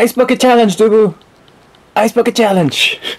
Ice bucket challenge, Dubu! Ice bucket challenge!